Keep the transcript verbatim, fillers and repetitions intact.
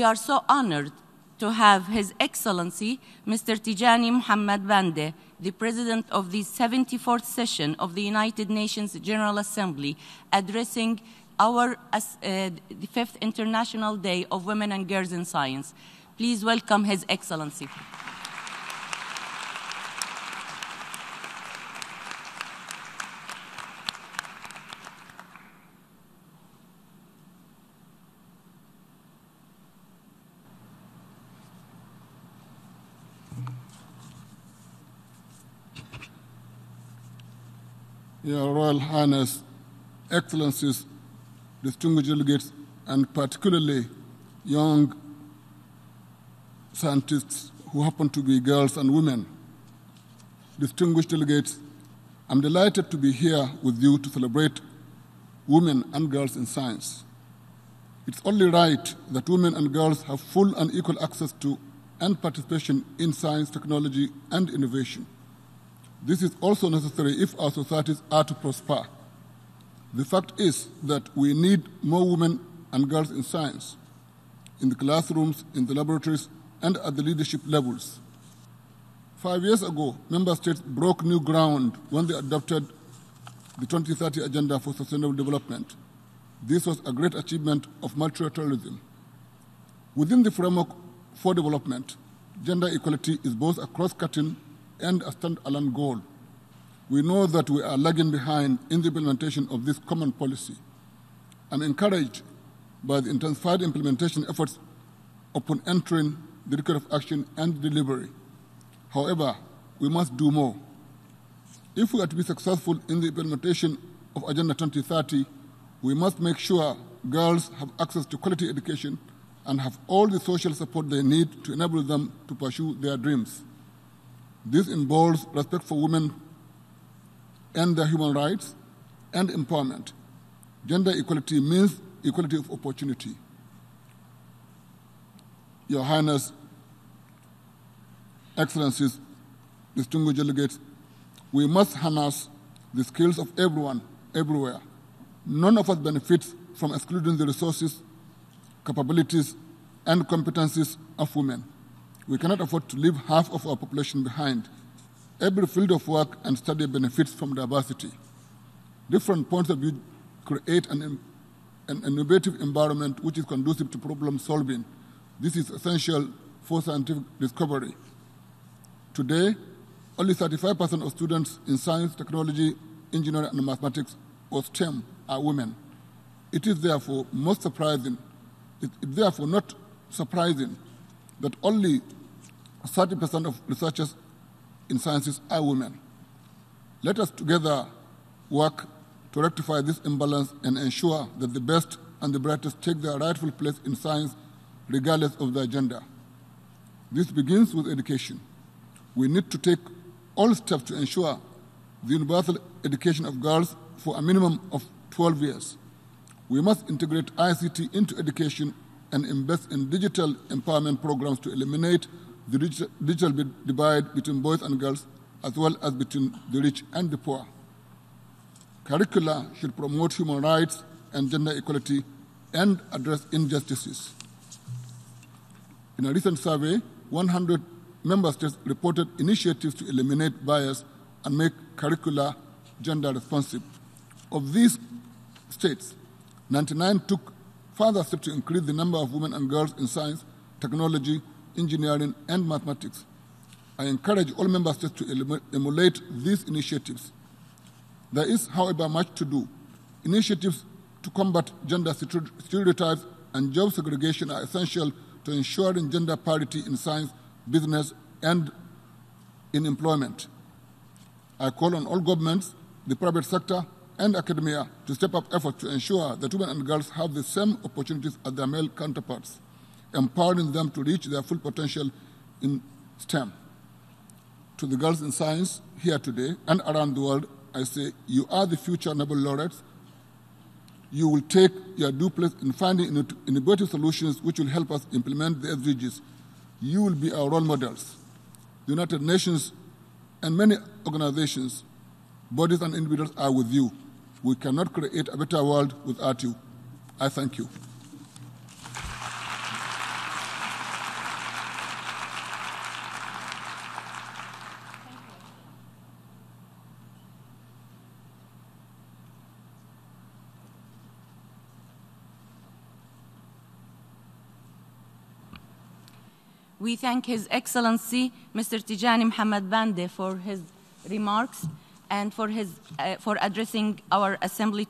We are so honored to have His Excellency, Mister Tijjani Muhammad-Bande, the President of the seventy-fourth session of the United Nations General Assembly, addressing our uh, the fifth International Day of Women and Girls in Science. Please welcome His Excellency. Your Royal Highness, Excellencies, distinguished delegates, and particularly young scientists who happen to be girls and women. Distinguished delegates, I'm delighted to be here with you to celebrate women and girls in science. It's only right that women and girls have full and equal access to and participation in science, technology, and innovation. This is also necessary if our societies are to prosper. The fact is that we need more women and girls in science, in the classrooms, in the laboratories, and at the leadership levels. Five years ago, member states broke new ground when they adopted the twenty thirty Agenda for Sustainable Development. This was a great achievement of multilateralism. Within the framework for development, gender equality is both a cross-cutting and a stand-alone goal. We know that we are lagging behind in the implementation of this common policy. I'm encouraged by the intensified implementation efforts upon entering the record of action and delivery. However, we must do more. If we are to be successful in the implementation of Agenda twenty thirty, we must make sure girls have access to quality education and have all the social support they need to enable them to pursue their dreams. This involves respect for women and their human rights and empowerment. Gender equality means equality of opportunity. Your Highness, Excellencies, distinguished delegates, we must harness the skills of everyone, everywhere. None of us benefits from excluding the resources, capabilities, and competencies of women. We cannot afford to leave half of our population behind. Every field of work and study benefits from diversity. Different points of view create an, an innovative environment which is conducive to problem solving. This is essential for scientific discovery. Today, only thirty-five percent of students in science, technology, engineering, and mathematics, or STEM, are women. It is therefore most surprising, it is therefore not surprising that only thirty percent of researchers in sciences are women. Let us together work to rectify this imbalance and ensure that the best and the brightest take their rightful place in science, regardless of their gender. This begins with education. We need to take all steps to ensure the universal education of girls for a minimum of twelve years. We must integrate I C T into education and invest in digital empowerment programs to eliminate the digital divide between boys and girls, as well as between the rich and the poor. Curricula should promote human rights and gender equality and address injustices. In a recent survey, one hundred member states reported initiatives to eliminate bias and make curricula gender responsive. Of these states, ninety-nine took further steps to increase the number of women and girls in science, technology, engineering, and mathematics. I encourage all member states to emulate these initiatives. There is, however, much to do. Initiatives to combat gender stereotypes and job segregation are essential to ensuring gender parity in science, business, and in employment. I call on all governments, the private sector, and academia to step up efforts to ensure that women and girls have the same opportunities as their male counterparts, empowering them to reach their full potential in STEM. To the girls in science here today and around the world, I say you are the future Nobel laureates. You will take your due place in finding innovative solutions which will help us implement the S D Gs. You will be our role models. The United Nations and many organizations, bodies, and individuals are with you. We cannot create a better world without you. I thank you. We thank His Excellency, Mister Tijjani Muhammad-Bande, for his remarks and for, his, uh, for addressing our assembly today.